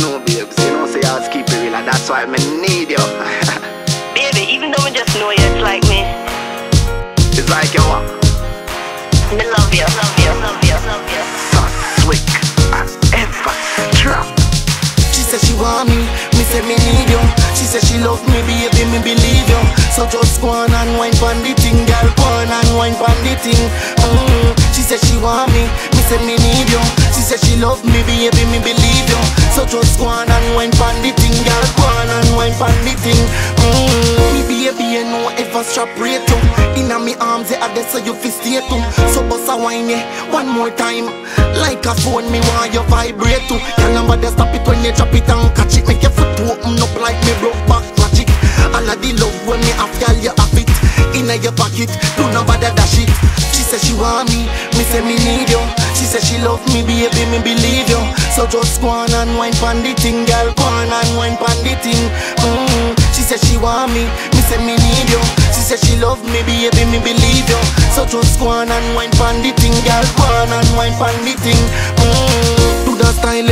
no babes, you know, say I'll keep it real, and that's why I need you. Baby, even though I just know you, it's like me. It's like you what? Me love you, love you, love you, love you. Suswick, I ever drop. She said she want me say me need you. She said she love me, baby, me believe you. So just go on and wine pon the thing, girl, go on and wine pon the thing. She said she want me say me need you. She said she love me, baby, me believe you. So just go on and wine pon the thing, girl, go on and wine pon the thing. Me baby, you know ever strap rate you. Inna me arms, you there so you fi stay too. So bust a wine, yeah, one more time. Like a phone, me want you vibrate too. Your number they stop it when you drop it and catch it. Make your foot open up like me broke back magic. All of the love when me have, girl, you have it. Inna your pocket, do not bother dash it. She said she want me say me need you. She said she love me, baby, me believe you. So just go on and wine pon the thing, girl, go on and wine pon the thing. She said she want me say me need you. She said she love me, baby, me believe you. So just go on and wine pon the thing, girl, go on and wine pon the thing. Do that style,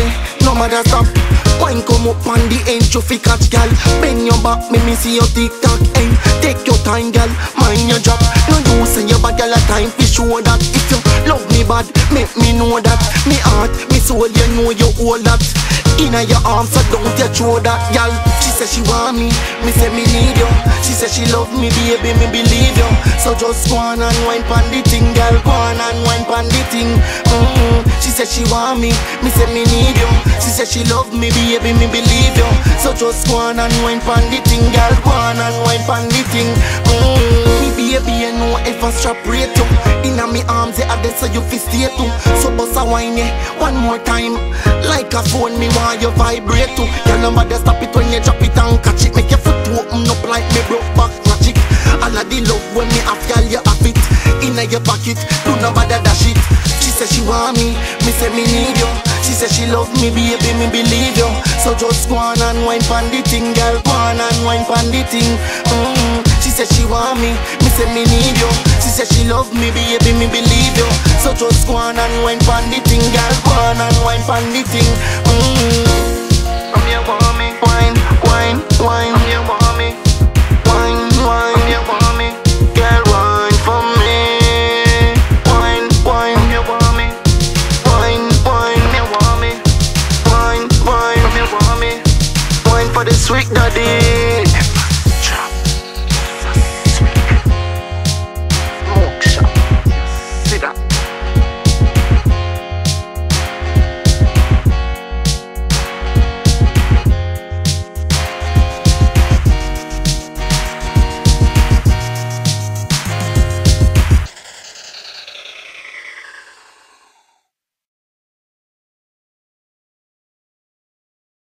no matter stop. Wine come up on the end, you fi catch, girl. Bend your back, me see your tick-tock, eh? Take your time, girl, mind your job. No use say your bad, girl, a time fi show that. If you love me bad, make me know that. Me heart, me soul, you know you all that. Inna your arms, so don't you throw that, girl. She said she want me say me need you. She said she love me, baby, me believe you. So just go on and wine pon the thing, girl, go on and wine pon the thing. She said she want me say me need you. She said she love me, baby, me believe you. So just go on and wine pon the thing, girl, go on and wine pon the thing. Me baby, you know ever strap rate you. Inna me arms, you there so you fi stay too. So bust a wine, yeah, one more time. Like a phone, me want you vibrate too. Your number they stop it when you drop it and catch it. Make your foot open up like me broke back magic. All of the love when me have, girl, you have it. Inna your pocket, do not bother dash it. She said she want me say me need you. She said she love me, baby, me believe you. So just go on and wine pon the thing, girl, go on and wine pon the thing. She said she want me say me need you. She said she love me, baby, me believe you. So just go on and wine pon the thing, girl, go on and wine pon the thing. I'm your mommy, wine, wine, wine. I'm your mommy, wine, wine. I'm your mommy, girl, wine for me. Wine, wine. I'm your mommy, wine, wine. I'm your mommy, wine, wine. I'm your mommy, wine for the sweet daddy.